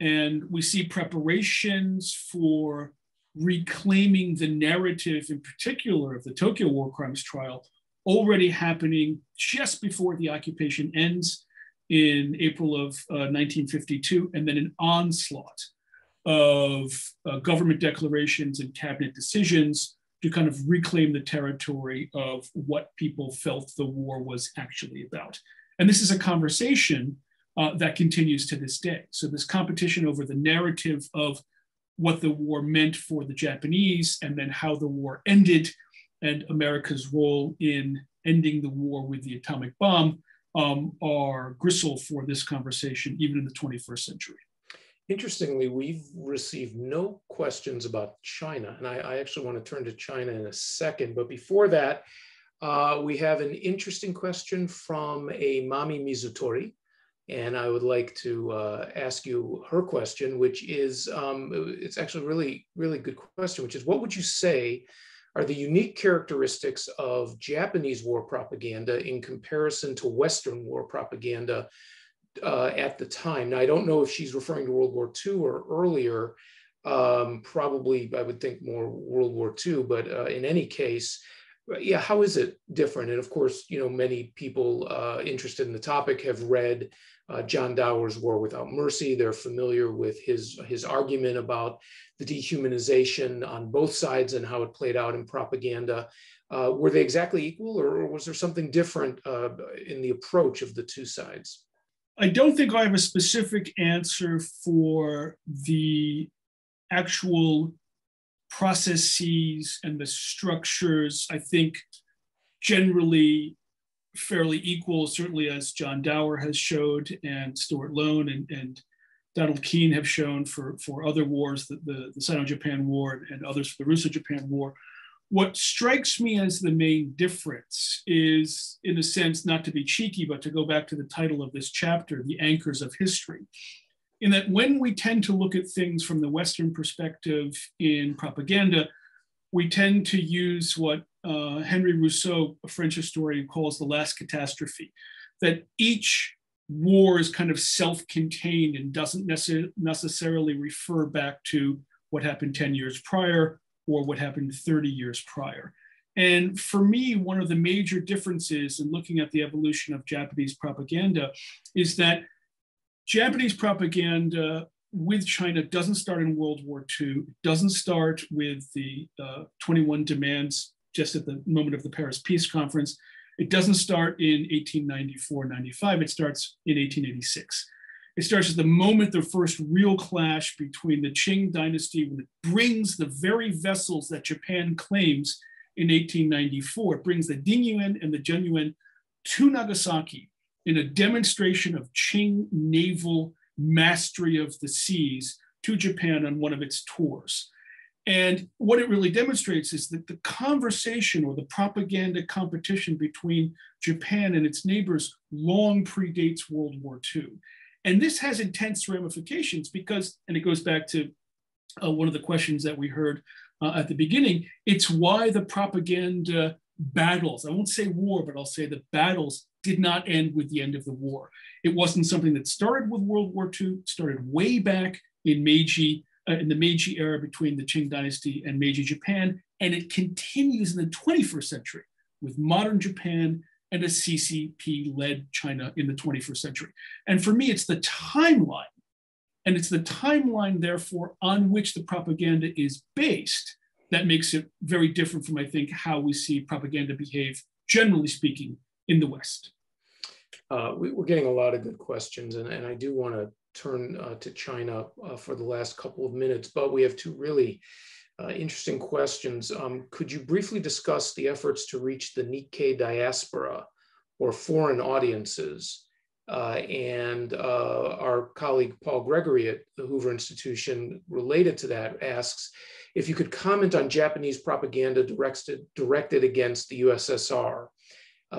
And we see preparations for reclaiming the narrative, in particular of the Tokyo War Crimes trial, already happening just before the occupation ends in April of 1952, and then an onslaught of government declarations and cabinet decisions to kind of reclaim the territory of what people felt the war was actually about. And this is a conversation that continues to this day. So this competition over the narrative of what the war meant for the Japanese and then how the war ended and America's role in ending the war with the atomic bomb are gristle for this conversation, even in the 21st century. Interestingly, we've received no questions about China, and I actually want to turn to China in a second, but before that, we have an interesting question from a Mami Mizutori, and I would like to ask you her question, which is, it's actually a really, really good question, which is, what would you say are the unique characteristics of Japanese war propaganda in comparison to Western war propaganda at the time? Now, I don't know if she's referring to World War II or earlier, probably I would think more World War II, but in any case, yeah, how is it different? And of course, you know, many people interested in the topic have read John Dower's War Without Mercy. They're familiar with his argument about the dehumanization on both sides and how it played out in propaganda. Were they exactly equal, or was there something different in the approach of the two sides? I don't think I have a specific answer for the actual processes and the structures. I think generally fairly equal, certainly as John Dower has showed and Stuart Lone and Donald Keene have shown for other wars, the Sino-Japan War and others for the Russo-Japan War. What strikes me as the main difference is, in a sense, not to be cheeky, but to go back to the title of this chapter, The Anchors of History, in that when we tend to look at things from the Western perspective in propaganda, we tend to use what Henri Rousseau, a French historian, calls the last catastrophe, that each war is kind of self-contained and doesn't necessarily refer back to what happened 10 years prior or what happened 30 years prior. And for me, one of the major differences in looking at the evolution of Japanese propaganda is that Japanese propaganda with China doesn't start in World War II, it doesn't start with the 21 demands just at the moment of the Paris Peace Conference. It doesn't start in 1894-95, it starts in 1886. It starts at the moment the first real clash between the Qing Dynasty, when it brings the very vessels that Japan claims in 1894. It brings the Dingyuan and the Jungyuan to Nagasaki in a demonstration of Qing naval mastery of the seas to Japan on one of its tours. And what it really demonstrates is that the conversation or the propaganda competition between Japan and its neighbors long predates World War II. And this has intense ramifications because, and it goes back to one of the questions that we heard at the beginning, it's why the propaganda battles, I won't say war, but I'll say the battles did not end with the end of the war. It wasn't something that started with World War II, started way back in Meiji, in the Meiji era between the Qing Dynasty and Meiji Japan, and it continues in the 21st century with modern Japan and a CCP-led China in the 21st century. And for me, it's the timeline, and it's the timeline, therefore, on which the propaganda is based that makes it very different from, I think, how we see propaganda behave, generally speaking, in the West. We're getting a lot of good questions, and I do want to turn to China for the last couple of minutes, but we have two really interesting questions. Could you briefly discuss the efforts to reach the Nikkei diaspora or foreign audiences? And our colleague Paul Gregory at the Hoover Institution, related to that, asks if you could comment on Japanese propaganda directed against the USSR,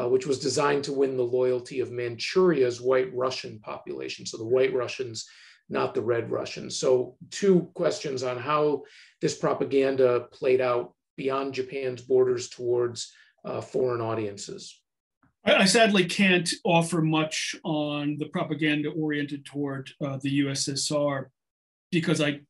which was designed to win the loyalty of Manchuria's White Russian population. So the White Russians, not the Red Russians. So two questions on how this propaganda played out beyond Japan's borders towards foreign audiences. I sadly can't offer much on the propaganda oriented toward the USSR because I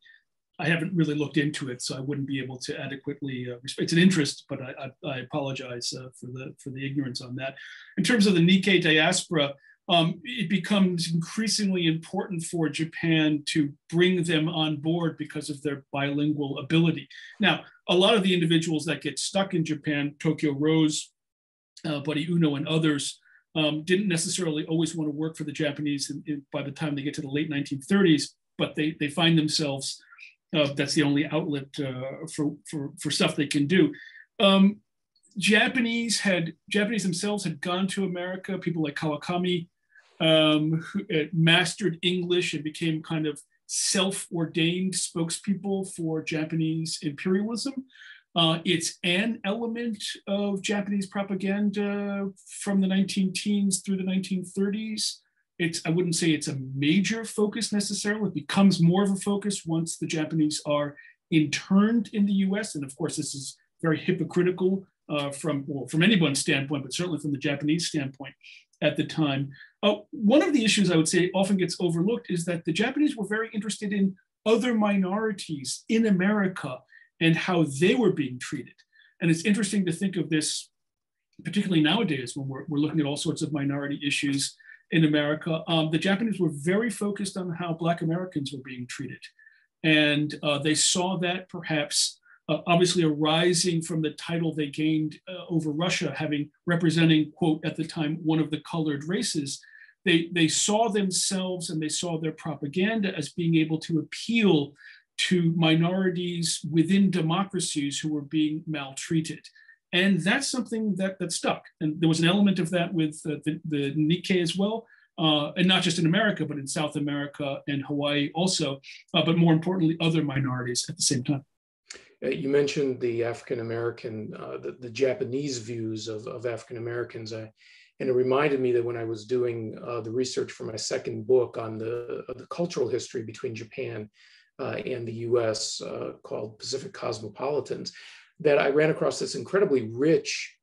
haven't really looked into it, so I wouldn't be able to adequately, it's an interest, but I apologize for the ignorance on that. In terms of the Nikkei diaspora, it becomes increasingly important for Japan to bring them on board because of their bilingual ability. Now, a lot of the individuals that get stuck in Japan, Tokyo Rose, Buddy Uno, and others, didn't necessarily always want to work for the Japanese by the time they get to the late 1930s, but they find themselves, that's the only outlet for stuff they can do. Japanese themselves had gone to America. People like Kawakami who mastered English and became kind of self-ordained spokespeople for Japanese imperialism. It's an element of Japanese propaganda from the 1910s through the 1930s. I wouldn't say it's a major focus necessarily. It becomes more of a focus once the Japanese are interned in the US. And of course, this is very hypocritical from anyone's standpoint, but certainly from the Japanese standpoint at the time. One of the issues I would say often gets overlooked is that the Japanese were very interested in other minorities in America and how they were being treated. And it's interesting to think of this, particularly nowadays when we're looking at all sorts of minority issues in America. The Japanese were very focused on how Black Americans were being treated. And they saw that perhaps obviously arising from the title they gained over Russia, representing, quote, at the time, one of the colored races. They saw themselves and they saw their propaganda as being able to appeal to minorities within democracies who were being maltreated. And that's something that stuck. And there was an element of that with the Nikkei as well, and not just in America, but in South America and Hawaii also, but more importantly, other minorities at the same time. You mentioned the African-American, the Japanese views of African-Americans. And it reminded me that when I was doing the research for my second book on the cultural history between Japan and the US called Pacific Cosmopolitans, that I ran across this incredibly rich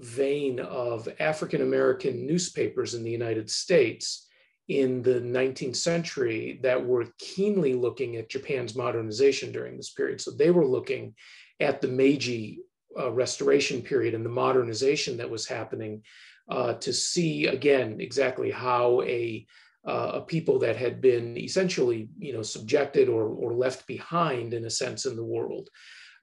vein of African-American newspapers in the United States in the 19th century that were keenly looking at Japan's modernization during this period. So they were looking at the Meiji Restoration period and the modernization that was happening to see, again, exactly how a people that had been essentially, subjected or left behind in a sense in the world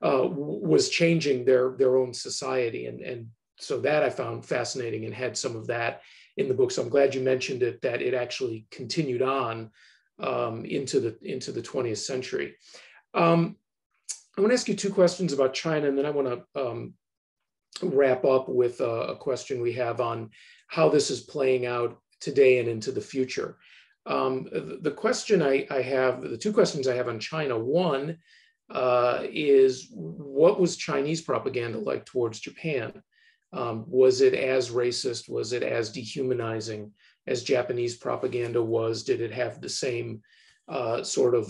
was changing their own society. And so that I found fascinating and had some of that in the book. So I'm glad you mentioned it, that it actually continued on into the 20th century. I want to ask you two questions about China, and then I want to wrap up with a question we have on how this is playing out today and into the future. The question I have, the two questions I have on China, one is what was Chinese propaganda like towards Japan? Was it as racist? Was it as dehumanizing as Japanese propaganda was? Did it have the same sort of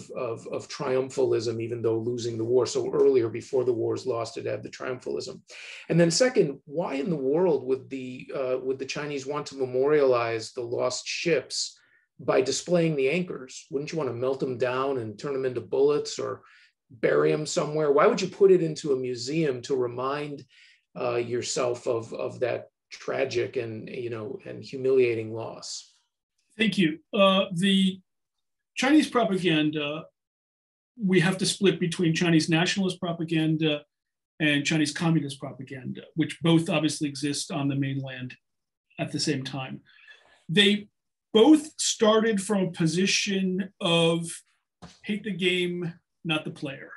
triumphalism, even though losing the war so earlier before the war is lost, it had the triumphalism? And then second, why in the world would the Chinese want to memorialize the lost ships by displaying the anchors? Wouldn't you want to melt them down and turn them into bullets or bury them somewhere? Why would you put it into a museum to remind yourself of that tragic and humiliating loss? Thank you. The Chinese propaganda, we have to split between Chinese nationalist propaganda and Chinese communist propaganda, which both obviously exist on the mainland at the same time. They both started from a position of hate the game, not the player.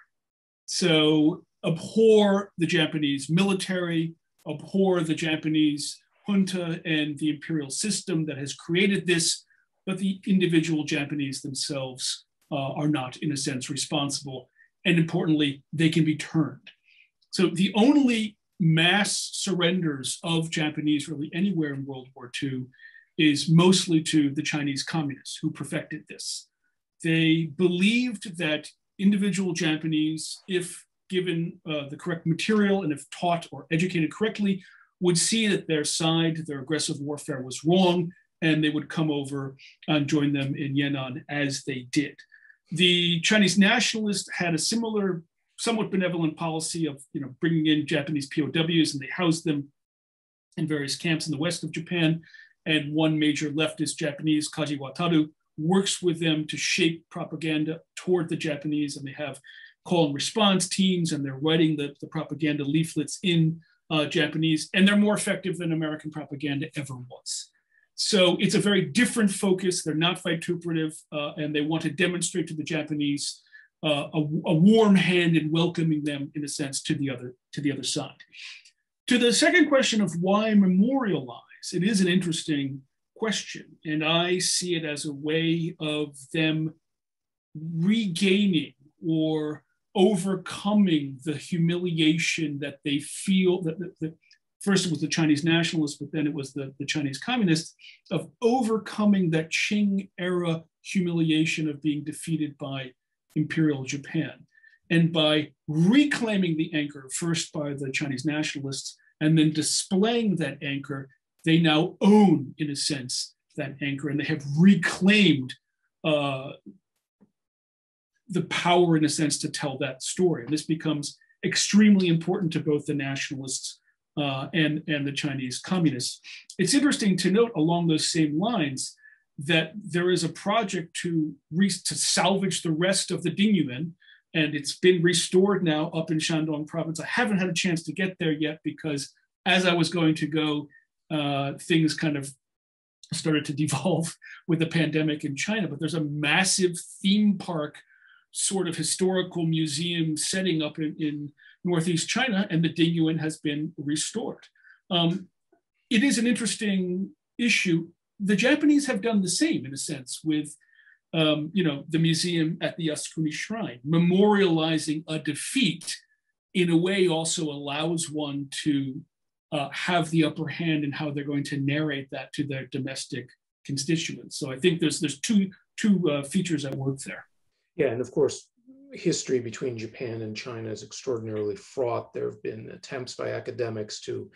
So abhor the Japanese military, abhor the Japanese junta and the imperial system that has created this, but the individual Japanese themselves are not, in a sense, responsible. And importantly, they can be turned. So the only mass surrenders of Japanese really anywhere in World War II is mostly to the Chinese communists who perfected this. They believed that individual Japanese, if given the correct material and if taught or educated correctly, would see that their side, their aggressive warfare was wrong, and they would come over and join them in Yan'an as they did. The Chinese nationalists had a similar, somewhat benevolent policy of bringing in Japanese POWs, and they housed them in various camps in the west of Japan. And one major leftist Japanese, Kaji Wataru, works with them to shape propaganda toward the Japanese, and they have call and response teams, and they're writing the propaganda leaflets in Japanese, and they're more effective than American propaganda ever was. So it's a very different focus. They're not vituperative, and they want to demonstrate to the Japanese a warm hand in welcoming them, in a sense, to the other side. To the second question of why memorialize, it is an interesting question, and I see it as a way of them regaining or overcoming the humiliation that they feel, that first it was the Chinese nationalists, but then it was the Chinese communists, of overcoming that Qing era humiliation of being defeated by Imperial Japan. And by reclaiming the anchor, first by the Chinese nationalists, and then displaying that anchor, they now own, in a sense, that anchor, and they have reclaimed the power, in a sense, to tell that story. And this becomes extremely important to both the nationalists and the Chinese communists. It's interesting to note along those same lines that there is a project to salvage the rest of the Dingyuan, and it's been restored now up in Shandong province. I haven't had a chance to get there yet because as I was going to go, things kind of started to devolve with the pandemic in China, but there's a massive theme park sort of historical museum setting up in Northeast China, and the Dingyuan has been restored. It is an interesting issue. The Japanese have done the same in a sense with the museum at the Yasukuni Shrine. Memorializing a defeat in a way also allows one to have the upper hand in how they're going to narrate that to their domestic constituents. So I think there's two features at work there. Yeah, and of course, history between Japan and China is extraordinarily fraught. There have been attempts by academics to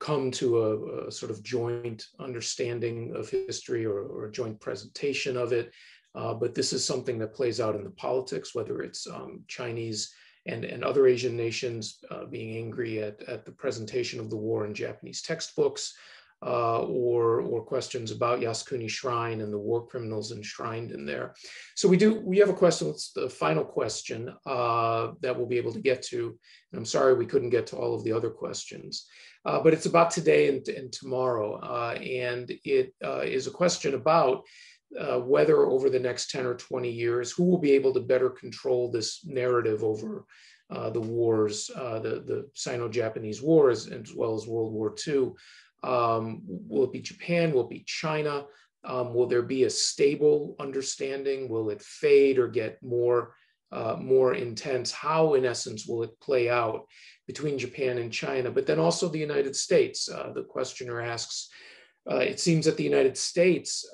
come to a sort of joint understanding of history or a joint presentation of it. But this is something that plays out in the politics, whether it's Chinese and other Asian nations being angry at the presentation of the war in Japanese textbooks, or questions about Yasukuni Shrine and the war criminals enshrined in there. So we have a question, it's the final question that we'll be able to get to. And I'm sorry we couldn't get to all of the other questions, but it's about today and tomorrow. And it is a question about whether over the next 10 or 20 years, who will be able to better control this narrative over the wars, the Sino-Japanese War, as well as World War II. Will it be Japan? Will it be China? Will there be a stable understanding? Will it fade or get more intense? How, in essence, will it play out between Japan and China? But then also the United States. The questioner asks, it seems that the United States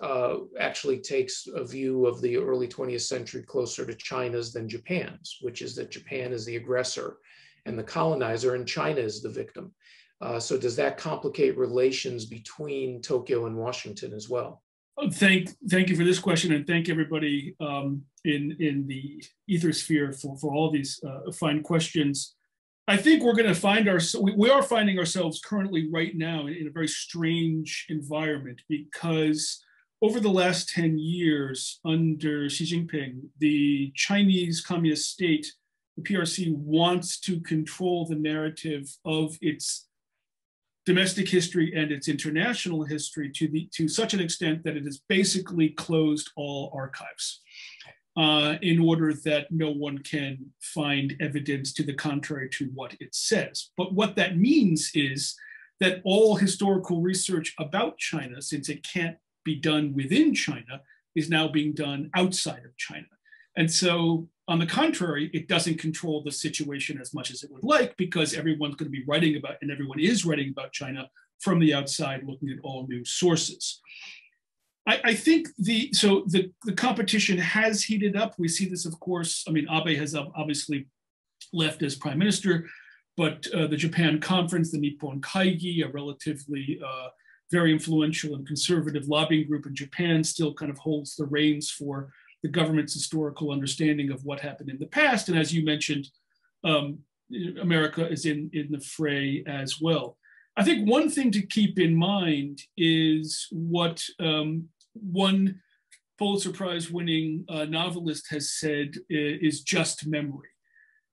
actually takes a view of the early 20th century closer to China's than Japan's, which is that Japan is the aggressor and the colonizer and China is the victim. So does that complicate relations between Tokyo and Washington as well? Oh, thank you for this question, and thank everybody in the ethersphere for all these fine questions. I think we're going to find ourselves, we are finding ourselves currently right now in a very strange environment, because over the last 10 years under Xi Jinping, the Chinese Communist state, the PRC, wants to control the narrative of its domestic history and its international history to such an extent that it has basically closed all archives. In order that no one can find evidence to the contrary to what it says. But what that means is that all historical research about China, since it can't be done within China, is now being done outside of China. And so, on the contrary, it doesn't control the situation as much as it would like, because everyone's going to be writing about, and everyone is writing about China from the outside, looking at all new sources. I think the competition has heated up. We see this, of course. I mean, Abe has obviously left as prime minister, but the Japan conference, the Nippon Kaigi, a relatively very influential and conservative lobbying group in Japan, still kind of holds the reins for the government's historical understanding of what happened in the past. And as you mentioned, America is in the fray as well. I think one thing to keep in mind is what one Pulitzer Prize winning novelist has said is just memory.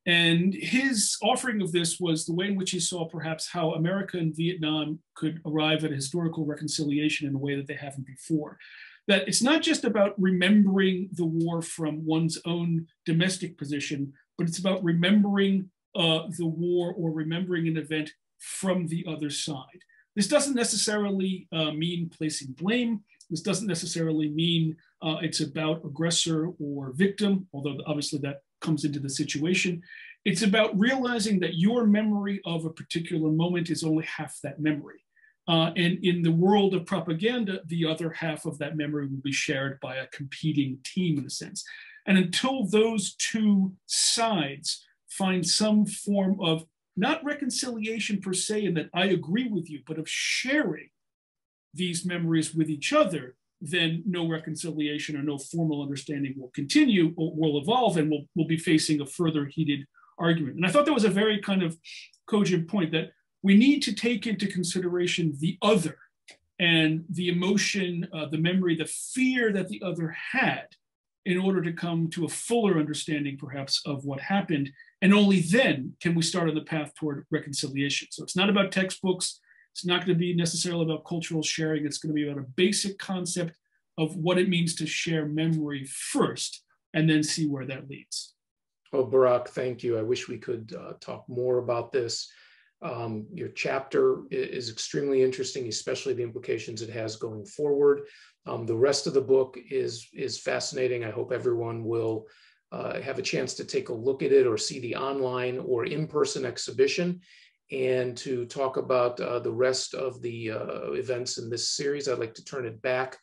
And his offering of this was the way in which he saw perhaps how America and Vietnam could arrive at a historical reconciliation in a way that they haven't before. That it's not just about remembering the war from one's own domestic position, but it's about remembering the war or remembering an event from the other side. This doesn't necessarily mean placing blame. This doesn't necessarily mean it's about aggressor or victim, although obviously that comes into the situation. It's about realizing that your memory of a particular moment is only half that memory. And in the world of propaganda, the other half of that memory will be shared by a competing team in a sense. And until those two sides find some form of not reconciliation per se, in that I agree with you, but of sharing these memories with each other, then no reconciliation or no formal understanding will continue or will evolve, and we'll be facing a further heated argument. And I thought that was a very kind of cogent point, that we need to take into consideration the other and the emotion, the memory, the fear that the other had, in order to come to a fuller understanding perhaps of what happened. And only then can we start on the path toward reconciliation. So it's not about textbooks. It's not going to be necessarily about cultural sharing. It's going to be about a basic concept of what it means to share memory first, and then see where that leads. Oh, Barak, thank you. I wish we could talk more about this. Your chapter is extremely interesting, especially the implications it has going forward. The rest of the book is fascinating. I hope everyone will have a chance to take a look at it or see the online or in-person exhibition. And to talk about the rest of the events in this series, I'd like to turn it back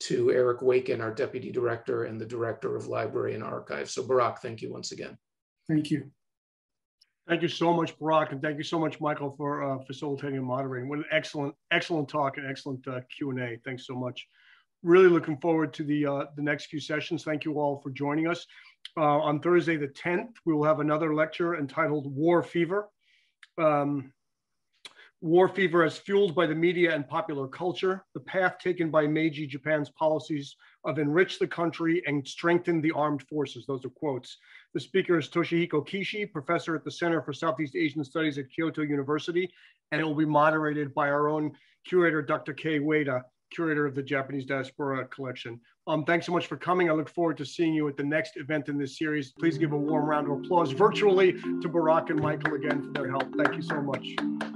to Eric Wakin, our Deputy Director and the Director of Library and Archives. So Barak, thank you once again. Thank you. Thank you so much, Barak, and thank you so much, Michael, for facilitating and moderating. What an excellent, excellent talk and excellent Q&A. Thanks so much. Really looking forward to the next few sessions. Thank you all for joining us. On Thursday the 10th, we will have another lecture entitled War Fever. War fever as fueled by the media and popular culture, the path taken by Meiji Japan's policies of enrich the country and strengthen the armed forces. Those are quotes. The speaker is Toshihiko Kishi, professor at the Center for Southeast Asian Studies at Kyoto University, and it will be moderated by our own curator, Dr. Kay Ueda, curator of the Japanese Diaspora Collection. Thanks so much for coming. I look forward to seeing you at the next event in this series. Please give a warm round of applause virtually to Barak and Michael again for their help. Thank you so much.